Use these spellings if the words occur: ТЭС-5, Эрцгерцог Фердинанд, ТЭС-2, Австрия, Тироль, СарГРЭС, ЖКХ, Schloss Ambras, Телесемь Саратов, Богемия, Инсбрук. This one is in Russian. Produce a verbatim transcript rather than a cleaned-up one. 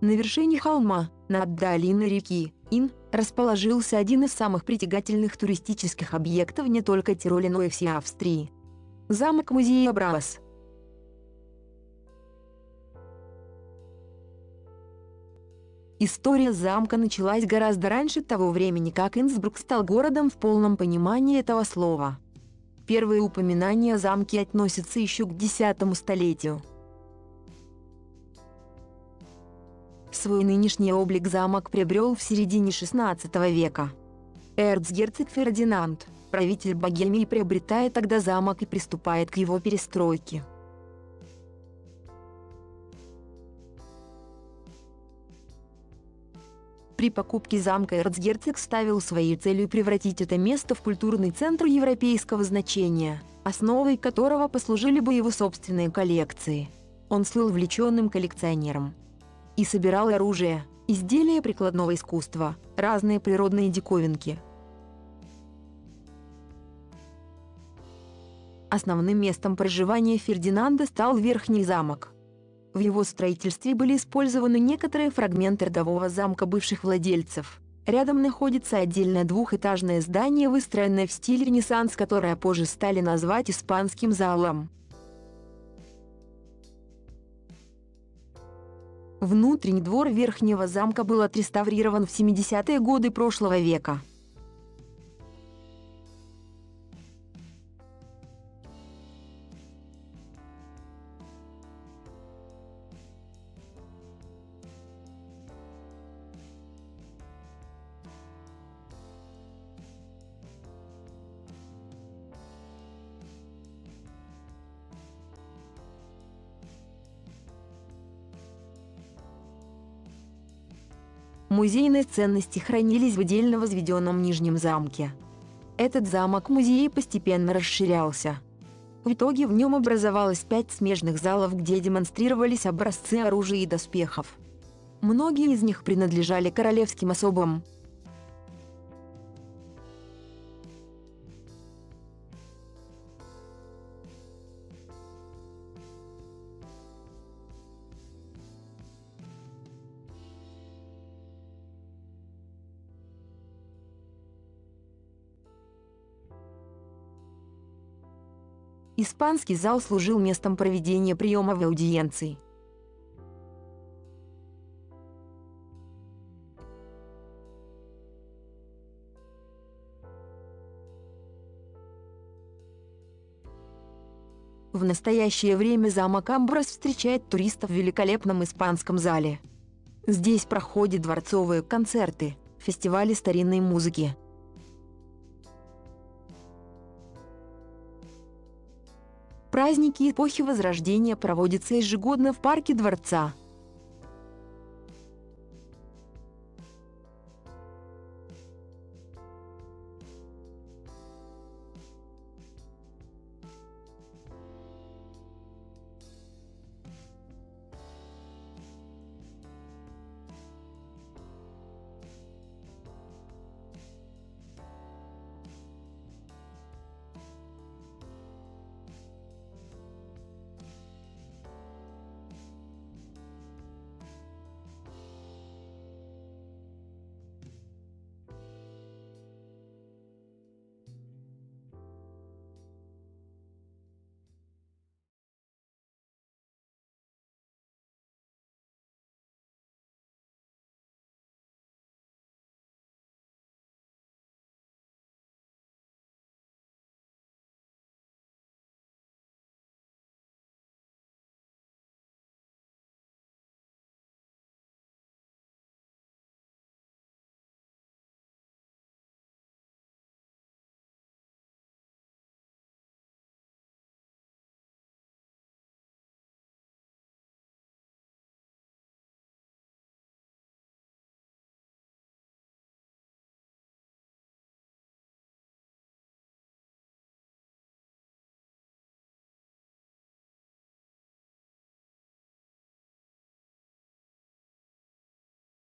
На вершине холма, над долиной реки Ин, расположился один из самых притягательных туристических объектов не только Тироля, но и всей Австрии. Замок-музей Амбрас. История замка началась гораздо раньше того времени, как Инсбрук стал городом в полном понимании этого слова. Первые упоминания о замке относятся еще к десятому столетию. Свой нынешний облик замок приобрел в середине шестнадцатого века. Эрцгерцог Фердинанд, правитель Богемии, приобретает тогда замок и приступает к его перестройке. При покупке замка эрцгерцог ставил своей целью превратить это место в культурный центр европейского значения, основой которого послужили бы его собственные коллекции. Он слыл влеченным коллекционером и собирал оружие, изделия прикладного искусства, разные природные диковинки. Основным местом проживания Фердинанда стал Верхний замок. В его строительстве были использованы некоторые фрагменты родового замка бывших владельцев. Рядом находится отдельное двухэтажное здание, выстроенное в стиле Ренессанс, которое позже стали назвать Испанским залом. Внутренний двор Верхнего замка был отреставрирован в семидесятые годы прошлого века. Музейные ценности хранились в отдельно возведенном нижнем замке. Этот замок-музей постепенно расширялся. В итоге в нем образовалось пять смежных залов, где демонстрировались образцы оружия и доспехов. Многие из них принадлежали королевским особам. Испанский зал служил местом проведения приемов и аудиенций. В настоящее время замок Амбрас встречает туристов в великолепном Испанском зале. Здесь проходят дворцовые концерты, фестивали старинной музыки. Праздники эпохи Возрождения проводятся ежегодно в парке дворца.